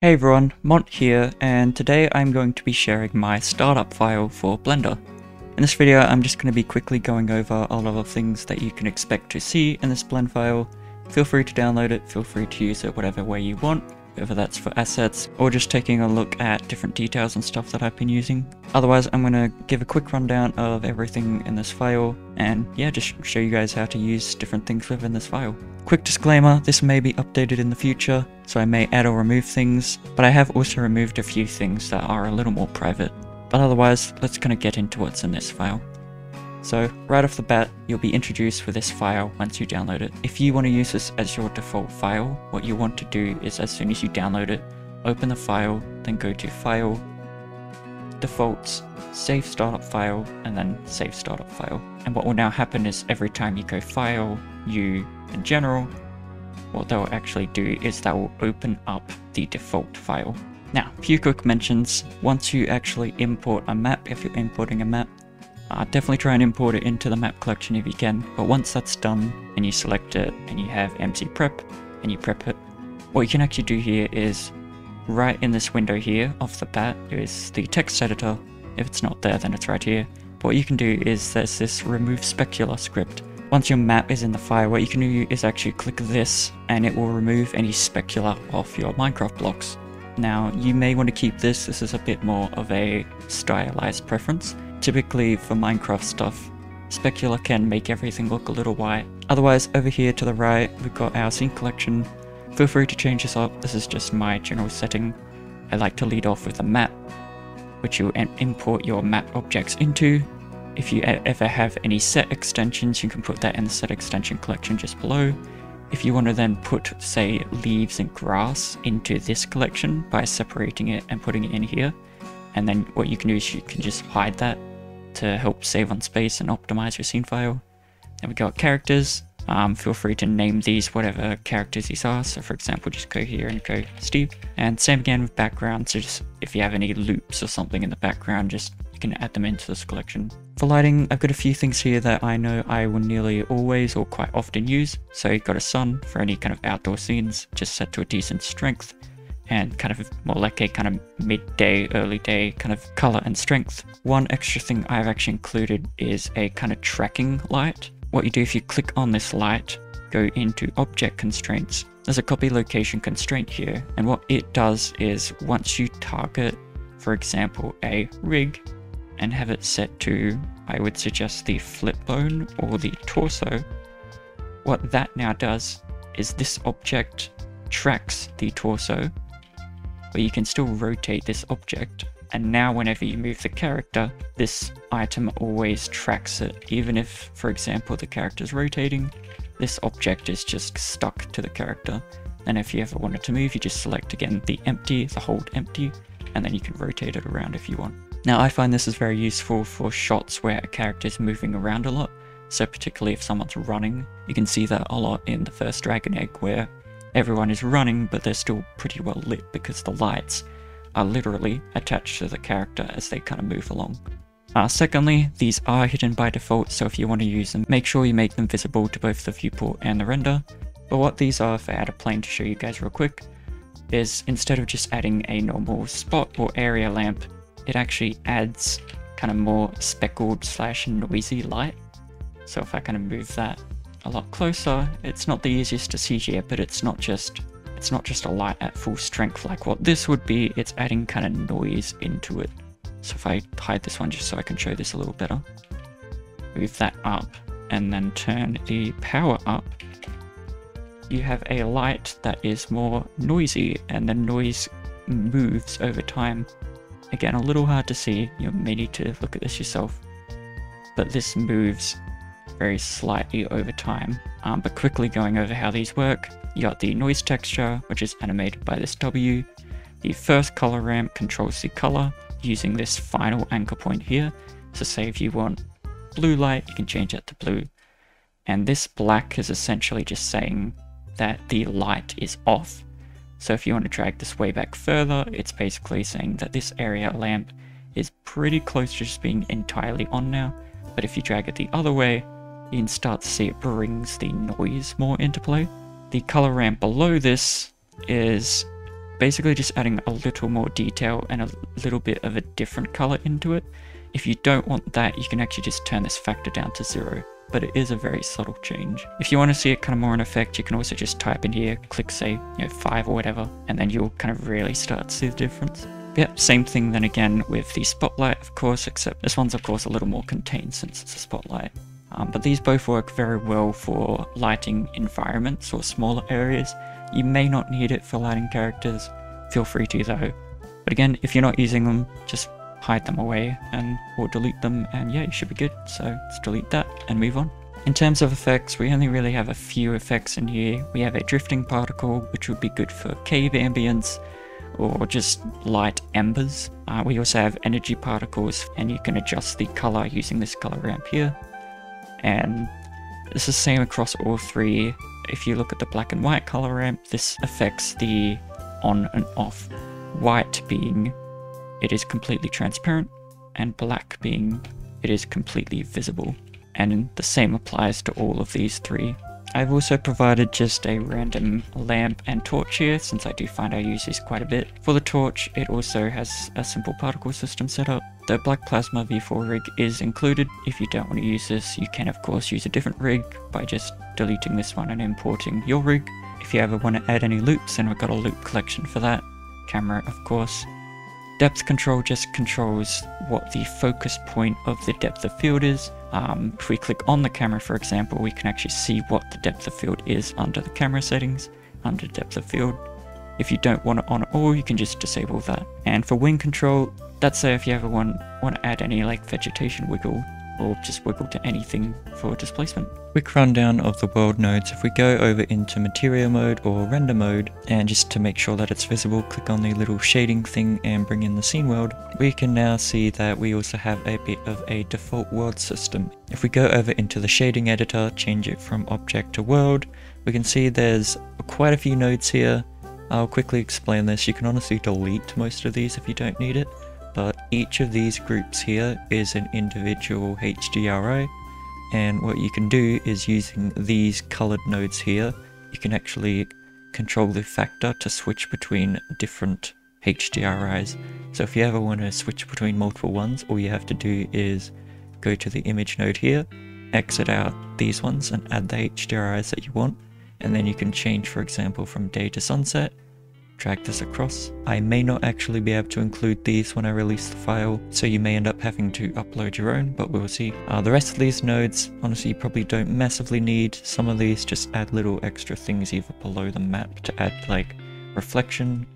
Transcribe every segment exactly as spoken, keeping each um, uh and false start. Hey everyone, Mont here, and today I'm going to be sharing my startup file for Blender. In this video I'm just going to be quickly going over all of the things that you can expect to see in this blend file. Feel free to download it, feel free to use it whatever way you want, whether that's for assets or just taking a look at different details and stuff that I've been using. Otherwise I'm going to give a quick rundown of everything in this file and yeah, just show you guys how to use different things within this file. Quick disclaimer, this may be updated in the future, so I may add or remove things, but I have also removed a few things that are a little more private. But otherwise, let's kind of get into what's in this file. So right off the bat, you'll be introduced with this file once you download it. If you want to use this as your default file, what you want to do is as soon as you download it, open the file, then go to File, Defaults, Save Startup File, and then Save Startup File. And what will now happen is every time you go File, New, and General, what they'll actually do is that will open up the default file. Now, a few quick mentions. Once you actually import a map, if you're importing a map, uh, definitely try and import it into the map collection if you can. But once that's done, and you select it, and you have M C prep, and you prep it, what you can actually do here is, right in this window here, off the bat, is the text editor. If it's not there, then it's right here. But what you can do is there's this remove specular script. Once your map is in the file, what you can do is actually click this and it will remove any specular off your Minecraft blocks. Now, you may want to keep this. This is a bit more of a stylized preference. Typically for Minecraft stuff, specular can make everything look a little white. Otherwise, over here to the right, we've got our scene collection. Feel free to change this up. This is just my general setting. I like to lead off with a map, which you import your map objects into. If you ever have any set extensions, you can put that in the set extension collection just below. If you want to then put, say, leaves and grass into this collection by separating it and putting it in here, and then what you can do is you can just hide that to help save on space and optimize your scene file. Then we got characters. Um, feel free to name these whatever characters these are. So for example, just go here and go Steve. And same again with background. So just if you have any loops or something in the background, just you can add them into this collection. For lighting, I've got a few things here that I know I will nearly always or quite often use. So you've got a sun for any kind of outdoor scenes, just set to a decent strength and kind of more like a kind of midday, early day kind of color and strength. One extra thing I've actually included is a kind of tracking light. What you do if you click on this light, go into object constraints. There's a copy location constraint here. And what it does is once you target, for example, a rig, and have it set to, I would suggest the flip bone or the torso. What that now does is this object tracks the torso, but you can still rotate this object. And now whenever you move the character, this item always tracks it. Even if, for example, the character's rotating, this object is just stuck to the character. And if you ever wanted to move, you just select again the empty, the hold empty, and then you can rotate it around if you want. Now I find this is very useful for shots where a character is moving around a lot, so particularly if someone's running. You can see that a lot in the first Dragon Egg where everyone is running but they're still pretty well lit because the lights are literally attached to the character as they kind of move along. Uh, secondly, these are hidden by default, so if you want to use them, make sure you make them visible to both the viewport and the render. But what these are, if I add a plane to show you guys real quick, is instead of just adding a normal spot or area lamp, it actually adds kind of more speckled slash noisy light. So if I kind of move that a lot closer, it's not the easiest to see here, but it's not just it's not just a light at full strength like what this would be, it's adding kind of noise into it. So if I hide this one just so I can show this a little better, move that up and then turn the power up, you have a light that is more noisy and the noise moves over time. Again, a little hard to see, you may need to look at this yourself, but this moves very slightly over time. Um, but quickly going over how these work, you got the noise texture, which is animated by this W. The first color ramp controls the color using this final anchor point here. So say if you want blue light, you can change that to blue. And this black is essentially just saying that the light is off. So if you want to drag this way back further, it's basically saying that this area lamp is pretty close to just being entirely on now. But if you drag it the other way, you can start to see it brings the noise more into play. The color ramp below this is basically just adding a little more detail and a little bit of a different color into it. If you don't want that, you can actually just turn this factor down to zero, but it is a very subtle change. If you want to see it kind of more in effect, you can also just type in here, click say, you know, five or whatever, and then you'll kind of really start to see the difference. But yeah, same thing then again with the spotlight, of course, except this one's of course a little more contained since it's a spotlight. Um, but these both work very well for lighting environments or smaller areas. You may not need it for lighting characters, feel free to though. But again, if you're not using them, just hide them away and or delete them, and yeah, you should be good. So let's delete that and move on. In terms of effects, we only really have a few effects in here. We have a drifting particle, which would be good for cave ambience or just light embers. Uh, we also have energy particles, and you can adjust the color using this color ramp here. And it's the same across all three. If you look at the black and white color ramp, this affects the on and off, white being it is completely transparent, and black being it is completely visible. And the same applies to all of these three. I've also provided just a random lamp and torch here, since I do find I use these quite a bit. For the torch, it also has a simple particle system set up. The Black Plasma V four rig is included. If you don't want to use this, you can of course use a different rig by just deleting this one and importing your rig. If you ever want to add any loops, then we've got a loop collection for that. Camera, of course. Depth control just controls what the focus point of the depth of field is. Um, if we click on the camera, for example, we can actually see what the depth of field is under the camera settings, under depth of field. If you don't want it on at all, you can just disable that. And for wind control, that's uh, if you ever want, want to add any like vegetation wiggle or just wiggle to anything for displacement. Quick rundown of the world nodes. If we go over into material mode or render mode, and just to make sure that it's visible, click on the little shading thing and bring in the scene world. We can now see that we also have a bit of a default world system. If we go over into the shading editor, change it from object to world, we can see there's quite a few nodes here. I'll quickly explain this. You can honestly delete most of these if you don't need it, but each of these groups here is an individual H D R I, and what you can do is using these colored nodes here, you can actually control the factor to switch between different H D R Is. So if you ever want to switch between multiple ones, all you have to do is go to the image node here, exit out these ones and add the H D R Is that you want, and then you can change, for example, from day to sunset. Drag this across. I may not actually be able to include these when I release the file, so you may end up having to upload your own, but we'll see. Uh, the rest of these nodes, honestly, you probably don't massively need. Some of these just add little extra things either below the map to add like reflection,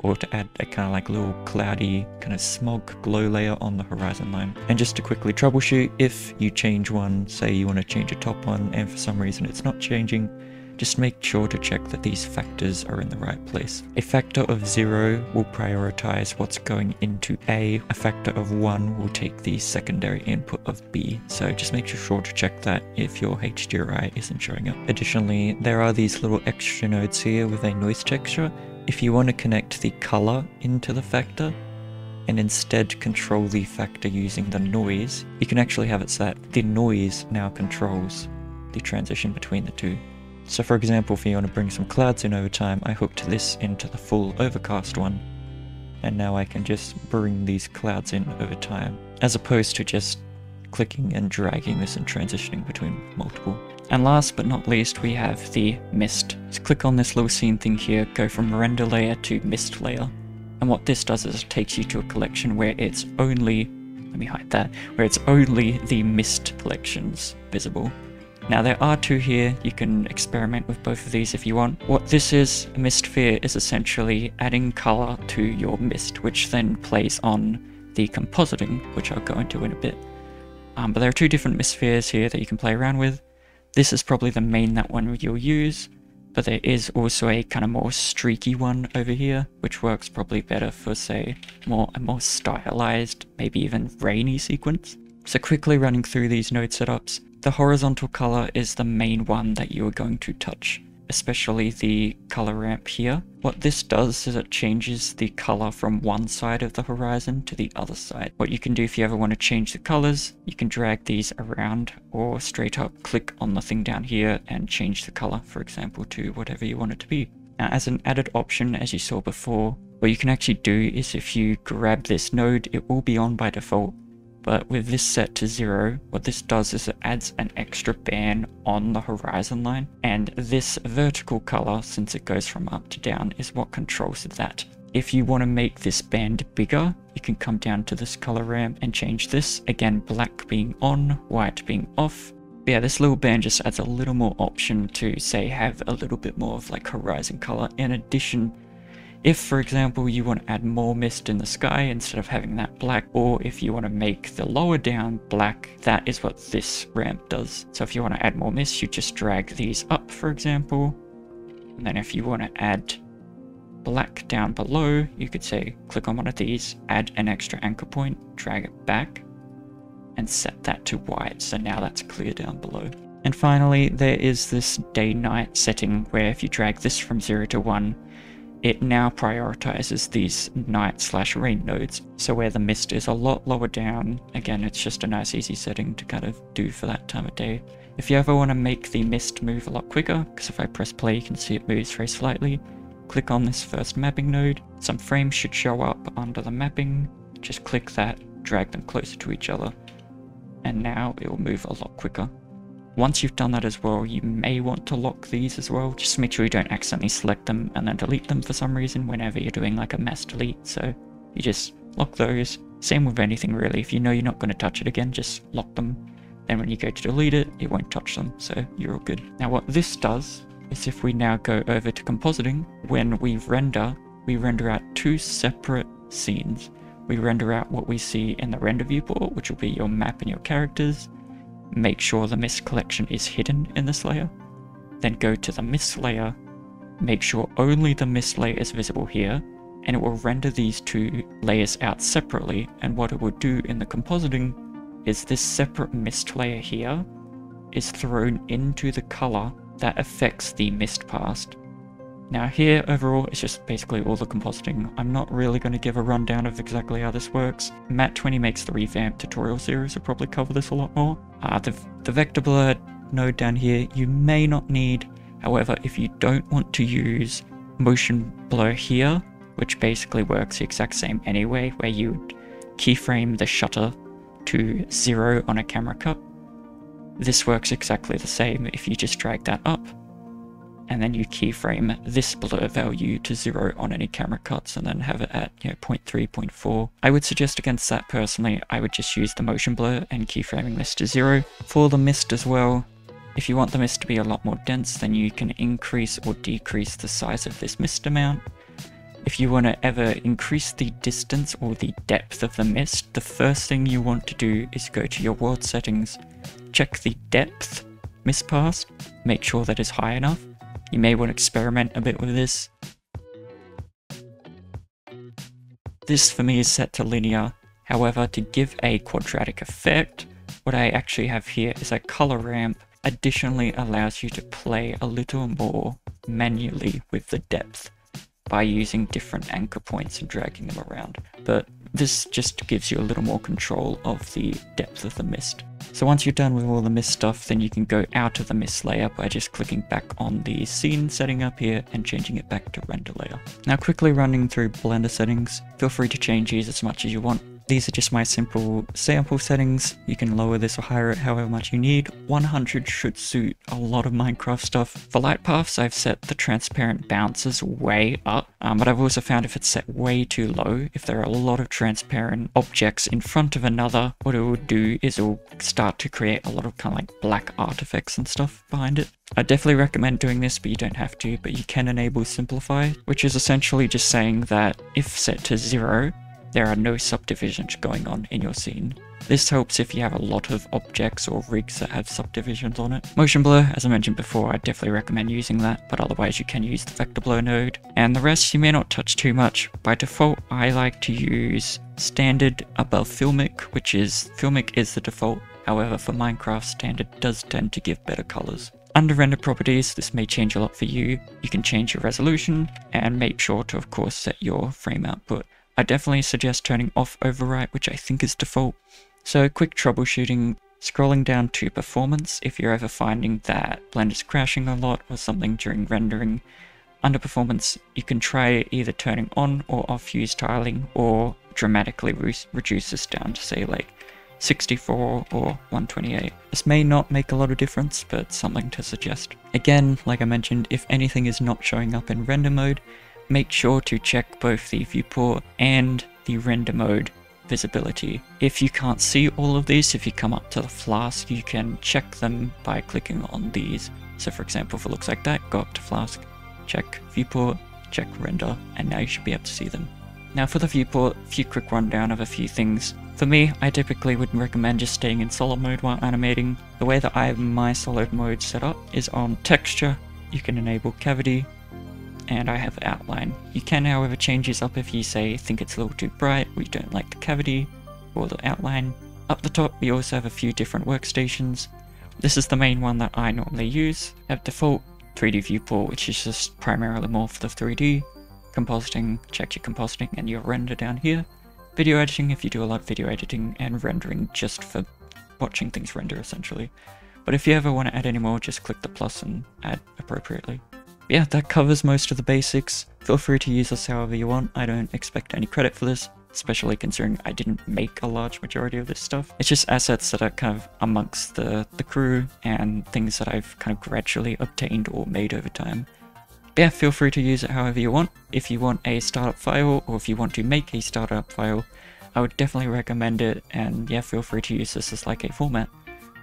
or to add a kind of like little cloudy kind of smog glow layer on the horizon line. And just to quickly troubleshoot, if you change one, say you want to change a top one and for some reason it's not changing, just make sure to check that these factors are in the right place. A factor of zero will prioritize what's going into A. A factor of one will take the secondary input of B. So just make sure to check that if your H D R I isn't showing up. Additionally, there are these little extra nodes here with a noise texture. If you want to connect the color into the factor and instead control the factor using the noise, you can actually have it so that the noise now controls the transition between the two. So for example, if you want to bring some clouds in over time, I hooked this into the full overcast one, and now I can just bring these clouds in over time, as opposed to just clicking and dragging this and transitioning between multiple. And last but not least, we have the mist. Let's click on this little scene thing here, go from render layer to mist layer. And what this does is it takes you to a collection where it's only, let me hide that, where it's only the mist collections visible. Now there are two here, you can experiment with both of these if you want. What this is, a mist sphere, is essentially adding color to your mist, which then plays on the compositing, which I'll go into in a bit. Um, but there are two different mist spheres here that you can play around with. This is probably the main that one you'll use, but there is also a kind of more streaky one over here, which works probably better for, say, more a more stylized, maybe even rainy sequence. So quickly running through these node setups, the horizontal color is the main one that you are going to touch, especially the color ramp here. What this does is it changes the color from one side of the horizon to the other side. What you can do if you ever want to change the colors, you can drag these around or straight up click on the thing down here and change the color, for example, to whatever you want it to be. Now, as an added option, as you saw before, what you can actually do is if you grab this node, it will be on by default. But with this set to zero, what this does is it adds an extra band on the horizon line. And this vertical color, since it goes from up to down, is what controls that. If you want to make this band bigger, you can come down to this color ramp and change this. Again, black being on, white being off. But yeah, this little band just adds a little more option to, say, have a little bit more of like horizon color. In addition, if, for example, you want to add more mist in the sky instead of having that black, or if you want to make the lower down black, that is what this ramp does. So if you want to add more mist, you just drag these up, for example. And then if you want to add black down below, you could say, click on one of these, add an extra anchor point, drag it back, and set that to white. So now that's clear down below. And finally, there is this day-night setting where if you drag this from zero to one, it now prioritizes these night slash rain nodes. So where the mist is a lot lower down, again, it's just a nice easy setting to kind of do for that time of day. If you ever want to make the mist move a lot quicker, because if I press play, you can see it moves very slightly. Click on this first mapping node. Some frames should show up under the mapping. Just click that, drag them closer to each other. And now it will move a lot quicker. Once you've done that as well, you may want to lock these as well. Just make sure you don't accidentally select them and then delete them for some reason whenever you're doing like a mass delete. So you just lock those. Same with anything really. If you know you're not going to touch it again, just lock them. Then when you go to delete it, it won't touch them. So you're all good. Now what this does is if we now go over to compositing, when we render, we render out two separate scenes. We render out what we see in the render viewport, which will be your map and your characters. Make sure the mist collection is hidden in this layer. Then go to the mist layer. Make sure only the mist layer is visible here, and it will render these two layers out separately. And what it will do in the compositing is this separate mist layer here is thrown into the color that affects the mist past. Now here overall, it's just basically all the compositing. I'm not really going to give a rundown of exactly how this works. Mat twenty makes the revamp tutorial series, will probably cover this a lot more. Uh, the, the vector blur node down here, you may not need. However, if you don't want to use motion blur here, which basically works the exact same anyway, where you keyframe the shutter to zero on a camera cut, this works exactly the same if you just drag that up. And then you keyframe this blur value to zero on any camera cuts and then have it at, you know, zero point three, zero point four. I would suggest against that personally, I would just use the motion blur and keyframing this to zero. For the mist as well, if you want the mist to be a lot more dense, then you can increase or decrease the size of this mist amount. If you want to ever increase the distance or the depth of the mist, the first thing you want to do is go to your world settings, check the depth mist past, make sure that is high enough. You may want to experiment a bit with this. This for me is set to linear. However, to give a quadratic effect, what I actually have here is a color ramp. Additionally allows you to play a little more manually with the depth by using different anchor points and dragging them around. But this just gives you a little more control of the depth of the mist. So once you're done with all the mist stuff, then you can go out of the mist layer by just clicking back on the scene setting up here and changing it back to render layer. Now quickly running through Blender settings, feel free to change these as much as you want. These are just my simple sample settings. You can lower this or higher it however much you need. one hundred should suit a lot of Minecraft stuff. For light paths, I've set the transparent bounces way up, um, but I've also found if it's set way too low, if there are a lot of transparent objects in front of another, what it will do is it will start to create a lot of kind of like black artifacts and stuff behind it. I definitely recommend doing this, but you don't have to, but you can enable simplify, which is essentially just saying that if set to zero, there are no subdivisions going on in your scene. This helps if you have a lot of objects or rigs that have subdivisions on it. Motion blur, as I mentioned before, I definitely recommend using that, but otherwise you can use the vector blur node. And the rest you may not touch too much. By default, I like to use standard above filmic, which is, filmic is the default. However, for Minecraft, standard does tend to give better colors. Under render properties, this may change a lot for you. You can change your resolution and make sure to, of course, set your frame output. I definitely suggest turning off overwrite, which I think is default. So quick troubleshooting, scrolling down to performance. If you're ever finding that Blender's crashing a lot or something during rendering, Under performance, you can try either turning on or off fuse tiling, or dramatically re reduce this down to say like sixty-four or one twenty-eight. This may not make a lot of difference, but something to suggest. Again, like I mentioned, if anything is not showing up in render mode, make sure to check both the viewport and the render mode visibility. If you can't see all of these, if you come up to the flask, you can check them by clicking on these. So for example, if it looks like that, go up to flask, check viewport, check render, and now you should be able to see them. Now for the viewport, a few quick rundown of a few things. For me, I typically would recommend just staying in solid mode while animating. The way that I have my solid mode set up is on texture, you can enable cavity, and I have outline. You can however change this up if you say think it's a little too bright, or you don't like the cavity or the outline. Up the top we also have a few different workstations. This is the main one that I normally use. I have default three D viewport, which is just primarily more for the three D. Compositing, check your compositing and your render down here. Video editing if you do a lot of video editing, and rendering just for watching things render essentially. But if you ever want to add any more, just click the plus and add appropriately. Yeah, that covers most of the basics. Feel free to use this however you want. I don't expect any credit for this, especially considering I didn't make a large majority of this stuff. It's just assets that are kind of amongst the, the crew and things that I've kind of gradually obtained or made over time. But yeah, feel free to use it however you want. If you want a startup file, or if you want to make a startup file, I would definitely recommend it, and yeah, feel free to use this as like a format.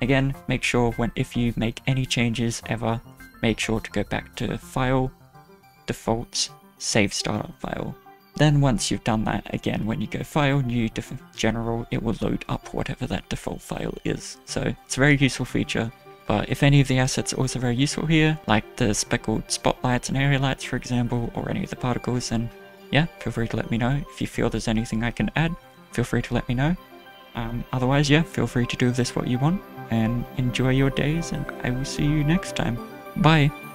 Again, make sure when if you make any changes ever, make sure to go back to File, Defaults, Save Startup File. Then once you've done that, again, when you go File, New, General, it will load up whatever that default file is. So it's a very useful feature. But if any of the assets are also very useful here, like the speckled spotlights and area lights, for example, or any of the particles, then yeah, feel free to let me know. If you feel there's anything I can add, feel free to let me know. Um, otherwise, yeah, feel free to do with this what you want, and enjoy your days, and I will see you next time. Bye.